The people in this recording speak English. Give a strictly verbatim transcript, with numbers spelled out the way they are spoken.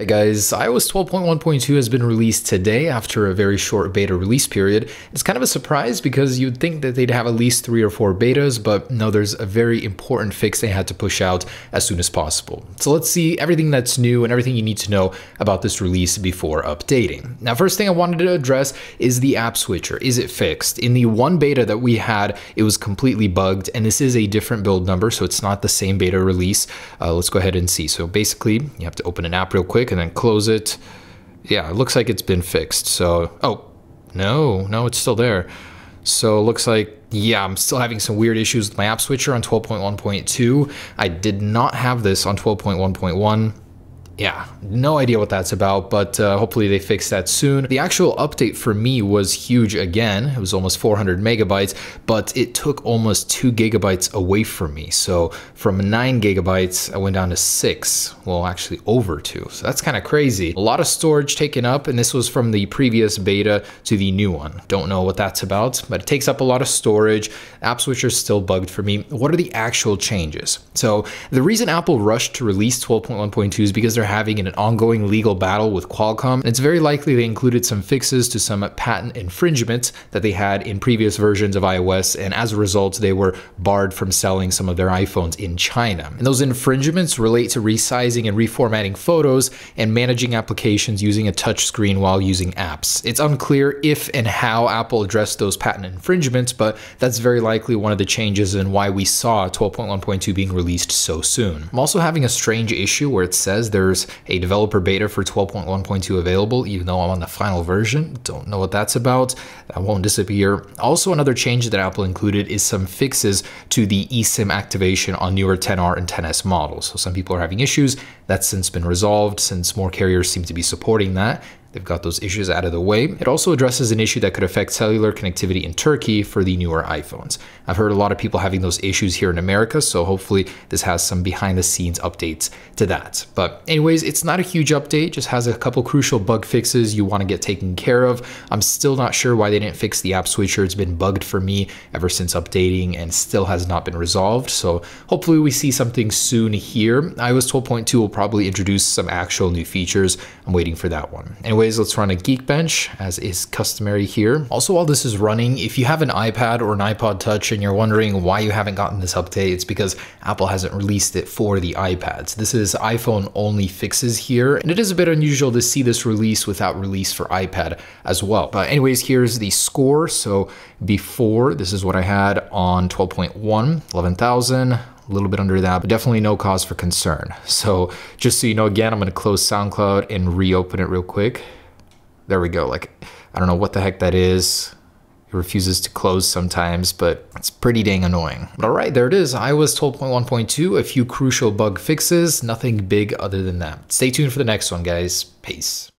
Hey guys, i O S twelve point one point two has been released today after a very short beta release period. It's kind of a surprise because you'd think that they'd have at least three or four betas, but no, there's a very important fix they had to push out as soon as possible. So let's see everything that's new and everything you need to know about this release before updating. Now, first thing I wanted to address is the app switcher. Is it fixed? In the one beta that we had, it was completely bugged, and this is a different build number, so it's not the same beta release. Uh, let's go ahead and see. So basically, you have to open an app real quick and then close it. Yeah, it looks like it's been fixed. So, oh, no, no, it's still there. So it looks like, yeah, I'm still having some weird issues with my app switcher on twelve point one point two. I did not have this on twelve point one point one. Yeah, no idea what that's about, but uh, hopefully they fix that soon. The actual update for me was huge again. It was almost four hundred megabytes, but it took almost two gigabytes away from me. So from nine gigabytes, I went down to six. Well, actually over two. So that's kind of crazy. A lot of storage taken up, and this was from the previous beta to the new one. Don't know what that's about, but it takes up a lot of storage. App switcher is still bugged for me. What are the actual changes? So the reason Apple rushed to release twelve point one point two is because they're having an ongoing legal battle with Qualcomm, and it's very likely they included some fixes to some patent infringements that they had in previous versions of iOS, and as a result, they were barred from selling some of their iPhones in China. And those infringements relate to resizing and reformatting photos and managing applications using a touchscreen while using apps. It's unclear if and how Apple addressed those patent infringements, but that's very likely one of the changes and why we saw twelve point one point two being released so soon. I'm also having a strange issue where it says there's a developer beta for twelve point one point two available, even though I'm on the final version. Don't know what that's about. That won't disappear. Also, another change that Apple included is some fixes to the eSIM activation on newer ten R and ten S models. So some people are having issues. That's since been resolved, since more carriers seem to be supporting that. They've got those issues out of the way. It also addresses an issue that could affect cellular connectivity in Turkey for the newer iPhones. I've heard a lot of people having those issues here in America, so hopefully this has some behind the scenes updates to that. But anyways, it's not a huge update, just has a couple crucial bug fixes you want to get taken care of. I'm still not sure why they didn't fix the app switcher. It's been bugged for me ever since updating and still has not been resolved. So hopefully we see something soon here. i O S twelve point two will probably introduce some actual new features. I'm waiting for that one. Anyway, let's run a Geekbench, as is customary here. Also, while this is running, if you have an iPad or an iPod Touch and you're wondering why you haven't gotten this update, it's because Apple hasn't released it for the iPads. This is iPhone-only fixes here, and it is a bit unusual to see this release without release for iPad as well. But anyways, here's the score. So before, this is what I had on twelve point one, eleven thousand. A little bit under that, but definitely no cause for concern. So just so you know, again, I'm gonna close SoundCloud and reopen it real quick. There we go. Like, I don't know what the heck that is. It refuses to close sometimes, but it's pretty dang annoying. But all right, there it is, i O S twelve point one point two, a few crucial bug fixes, nothing big other than that. Stay tuned for the next one, guys. Peace.